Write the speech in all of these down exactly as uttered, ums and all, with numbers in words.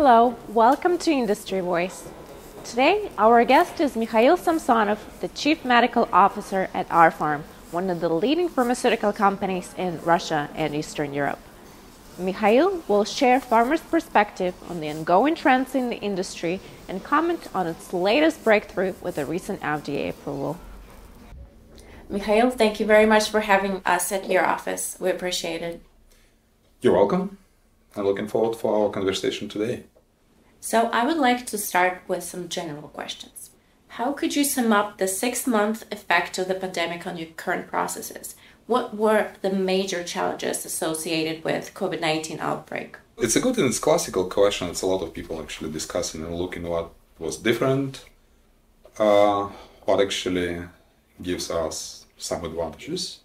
Hello, welcome to Industry Voice. Today, our guest is Mikhail Samsonov, the Chief Medical Officer at R-Pharm, one of the leading pharmaceutical companies in Russia and Eastern Europe. Mikhail will share farmers' perspective on the ongoing trends in the industry and comment on its latest breakthrough with the recent F D A approval. Mikhail, thank you very much for having us at your office. We appreciate it. You're welcome. I'm looking forward for our conversation today. So I would like to start with some general questions. How could you sum up the six-month effect of the pandemic on your current processes? What were the major challenges associated with COVID nineteen outbreak? It's a good and it's classical question. It's a lot of people actually discussing and looking what was different, uh, what actually gives us some advantages,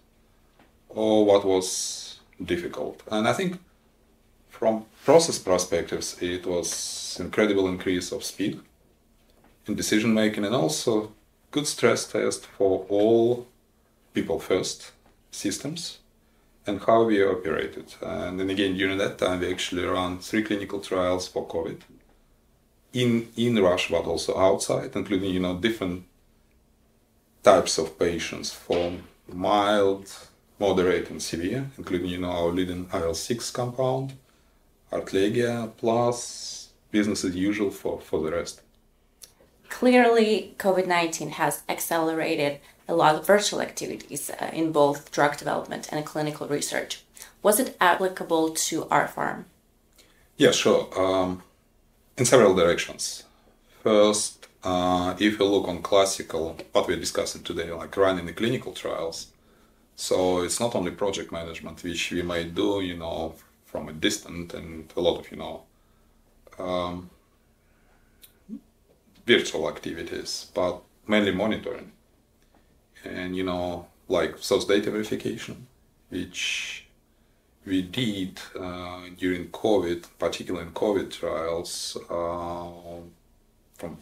or what was difficult. And I think from process perspectives, it was incredible increase of speed in decision-making and also good stress test for all people-first systems and how we operated. And then again, during that time, we actually ran three clinical trials for COVID in, in Russia, but also outside, including, you know, different types of patients from mild, moderate and severe, including, you know, our leading I L six compound, Artlegia, plus business as usual for, for the rest. Clearly, COVID nineteen has accelerated a lot of virtual activities uh, in both drug development and clinical research. Was it applicable to R-Pharm? Yeah, sure. Um, in several directions. First, uh, if you look on classical, what we're discussing today, like running the clinical trials, so it's not only project management, which we might do, you know, from a distance and a lot of, you know, um, virtual activities, but mainly monitoring. And, you know, like source data verification, which we did uh, during COVID, particularly in COVID trials, uh, from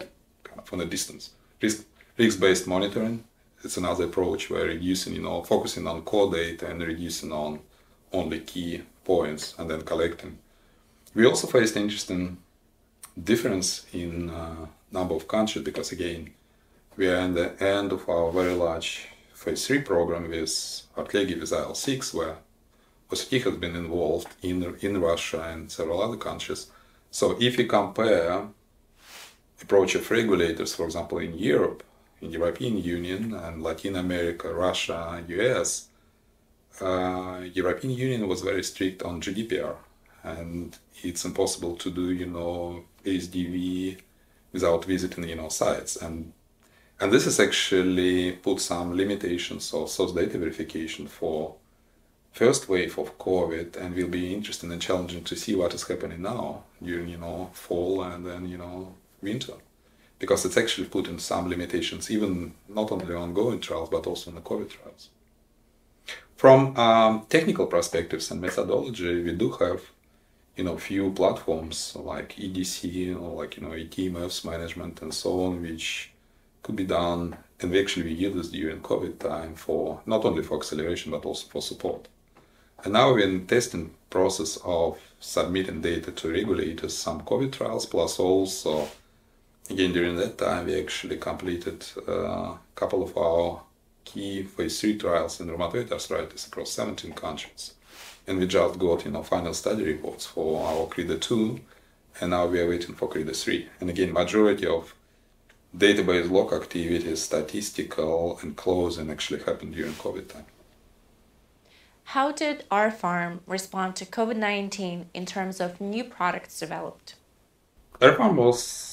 kind of from a distance. Risk, risk-based monitoring, it's another approach where reducing, you know, focusing on core data and reducing on only key points and then collecting. We also faced interesting difference in uh, number of countries because again we are in the end of our very large phase three program with Artlegia with I L six, where Sputnik has been involved in in Russia and several other countries. So if you compare approach of regulators, for example, in Europe, in European Union and Latin America, Russia, U S, Uh, European Union was very strict on G D P R, and it's impossible to do, you know, H D V without visiting, you know, sites, and and this is actually put some limitations of source data verification for first wave of COVID, and will be interesting and challenging to see what is happening now during, you know, fall and then, you know, winter, because it's actually putting some limitations, even not only ongoing trials but also in the COVID trials. From um, technical perspectives and methodology, we do have, you know, few platforms like E D C or like, you know, E T M Fs management and so on, which could be done, and we actually use this during COVID time for not only for acceleration but also for support. And now we're in the testing process of submitting data to regulators, some COVID trials, plus also again during that time we actually completed a couple of our key phase three trials in rheumatoid arthritis across seventeen countries, and we just got, you know, final study reports for our CRIDA two, and now we are waiting for CRIDA three. And again, majority of database lock activities, statistical and closing, actually happened during COVID time. How did R-Pharm respond to COVID nineteen in terms of new products developed? R-Pharm was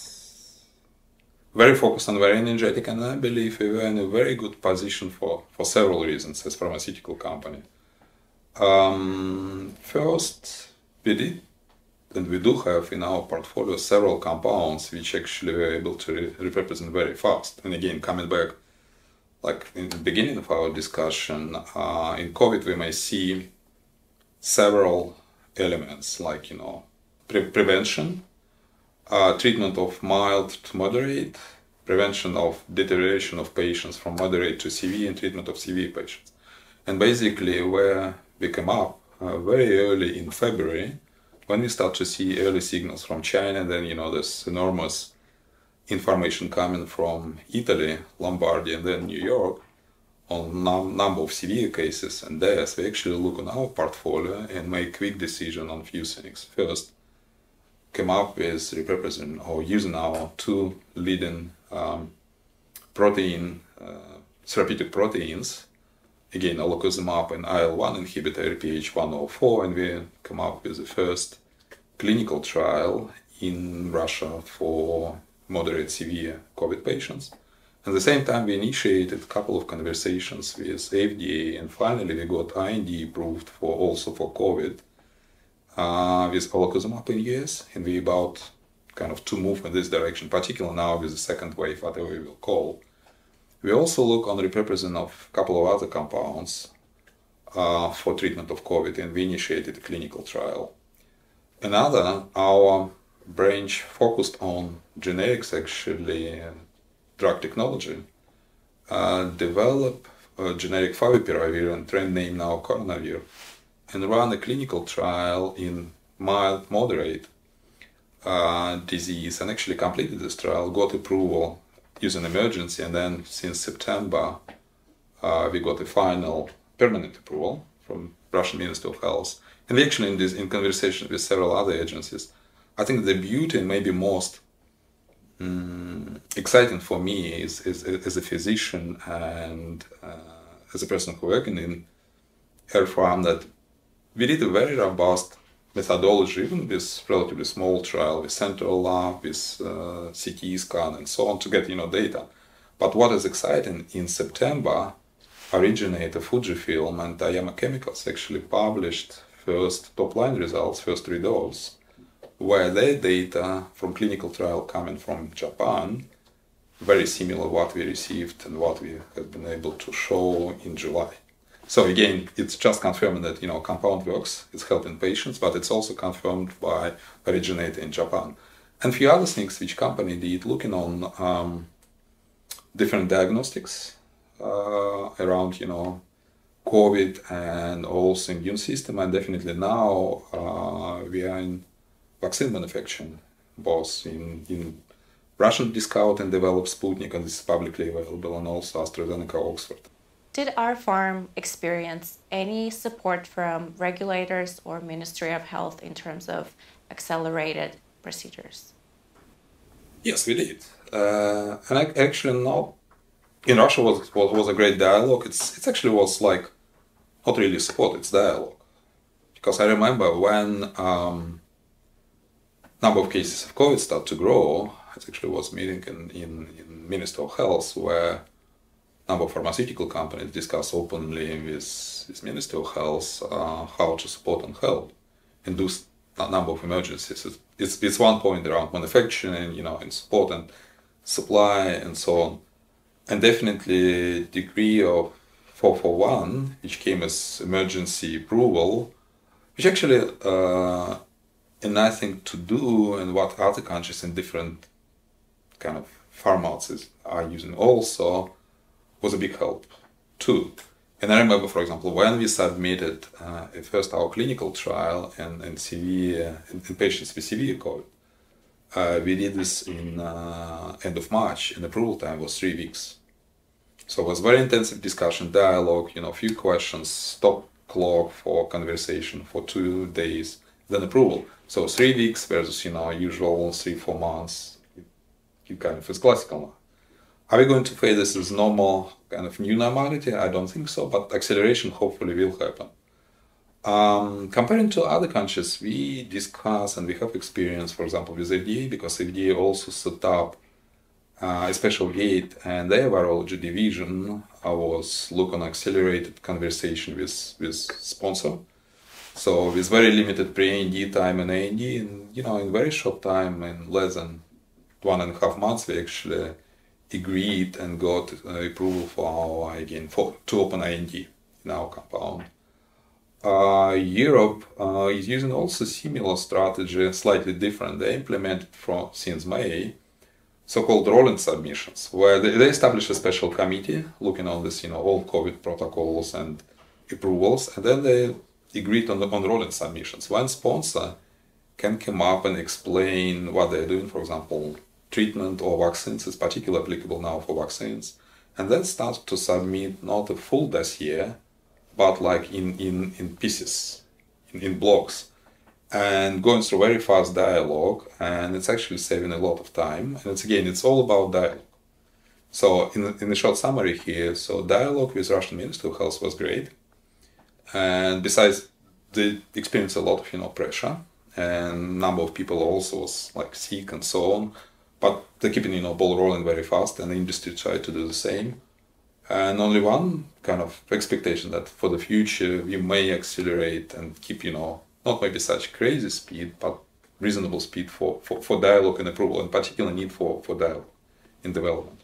very focused and very energetic, and I believe we were in a very good position for, for several reasons as a pharmaceutical company. Um, first, we did, and we do have in our portfolio several compounds which actually were able to re represent very fast. And again, coming back, like in the beginning of our discussion, uh, in COVID we may see several elements like, you know, pre prevention, Uh, treatment of mild to moderate, prevention of deterioration of patients from moderate to severe, and treatment of severe patients. And basically where we came up uh, very early in February when we start to see early signals from China, then, you know, there's enormous information coming from Italy, Lombardy, and then New York on num number of severe cases and deaths. We actually look on our portfolio and make quick decision on few things. First, came up with repurposing or using our two leading um, protein, uh, therapeutic proteins, again, Olokizumab and I L one inhibitor, P H one oh four, and we come up with the first clinical trial in Russia for moderate severe COVID patients. At the same time, we initiated a couple of conversations with F D A, and finally we got I N D approved for also for COVID uh, with Olokizumab in the U S, and we about kind of to move in this direction, particularly now with the second wave, whatever we will call. We also look on repurposing of a couple of other compounds uh, for treatment of COVID, and we initiated a clinical trial. Another, our branch focused on generics, actually uh, drug technology, uh, develop a generic Favipiravir and trend name now Coronavir, and run a clinical trial in mild, moderate uh, disease, and actually completed this trial, got approval using emergency, and then since September uh, we got a final permanent approval from Russian Ministry of Health. And we actually in this in conversation with several other agencies. I think the beauty and maybe most um, exciting for me is, is, is as a physician and uh, as a person who working in R-Pharm, that we did a very robust methodology, even with relatively small trial, with central lab, with uh, C T scan and so on, to get, you know, data. But what is exciting, in September, originator Fujifilm and Daiichi Chemicals actually published first top-line results, first readouts, where their data from clinical trial coming from Japan, very similar to what we received and what we have been able to show in July. So again, it's just confirming that, you know, compound works, it's helping patients, but it's also confirmed by originator in Japan. And a few other things which company did, looking on um, different diagnostics uh, around, you know, COVID and also immune system. And definitely now uh, we are in vaccine manufacturing, both in, in Russian discovered and developed Sputnik, and this is publicly available, and also AstraZeneca, Oxford. Did R-Pharm experience any support from regulators or Ministry of Health in terms of accelerated procedures? Yes, we did. Uh, and I actually now in Russia was, was, was a great dialogue. It's, it actually was like not really support, it's dialogue. Because I remember when um, number of cases of COVID started to grow, it actually was a meeting in, in, in Ministry of Health where number of pharmaceutical companies discuss openly with, with Ministry of Health uh, how to support and help and do a number of emergencies. It's, it's, it's one point around manufacturing, you know, and support and supply and so on. And definitely degree of four forty-one, which came as emergency approval, which actually uh, had nothing to do and what other countries in different kind of formats are using also, was a big help too. And I remember, for example, when we submitted uh, at first our clinical trial and, and severe in, in patients with severe COVID, uh, we did this in uh, end of March, and approval time was three weeks. So it was very intensive discussion, dialogue, you know, few questions, stop clock for conversation for two days, then approval. So three weeks versus, you know, usual three, four months, you kind of is classical now. Are we going to face this as normal kind of new normality? I don't think so, but acceleration hopefully will happen. Um, comparing to other countries, we discuss and we have experience, for example, with F D A, because F D A also set up uh, a special gate, and their virology division I was looking at accelerated conversation with, with sponsor. So with very limited pre-A N D time and A N D, and, you know, in very short time, in less than one and a half months, we actually agreed and got uh, approval for our, again, for, to open I N D in our compound. Uh, Europe uh, is using also similar strategy, slightly different. They implemented from since May so-called rolling submissions, where they, they established a special committee looking on this, you know, all COVID protocols and approvals, and then they agreed on the on rolling submissions. One sponsor can come up and explain what they're doing, for example, treatment or vaccines is particularly applicable now for vaccines, and then start to submit not a full dossier, but like in, in, in pieces, in, in blocks, and going through very fast dialogue, and it's actually saving a lot of time. And it's again, it's all about dialogue. So in, in a short summary here, so dialogue with Russian Ministry of Health was great. And besides, they experienced a lot of, you know, pressure, and number of people also was like sick and so on. But they're keeping, you know, ball rolling very fast, and the industry tried to do the same. And only one kind of expectation that for the future you may accelerate and keep, you know, not maybe such crazy speed, but reasonable speed for, for, for dialogue and approval, and particular need for, for dialogue in development.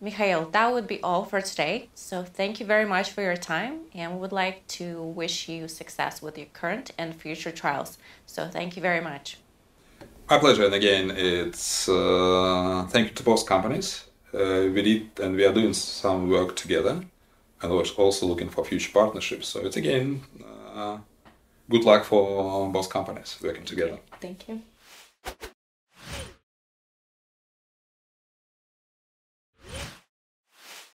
Mikhail, that would be all for today. So thank you very much for your time, and we would like to wish you success with your current and future trials. So thank you very much. My pleasure. And again, it's uh, thank you to both companies. Uh, we did, and we are doing some work together, and we're also looking for future partnerships. So it's again, uh, good luck for both companies working together. Thank you.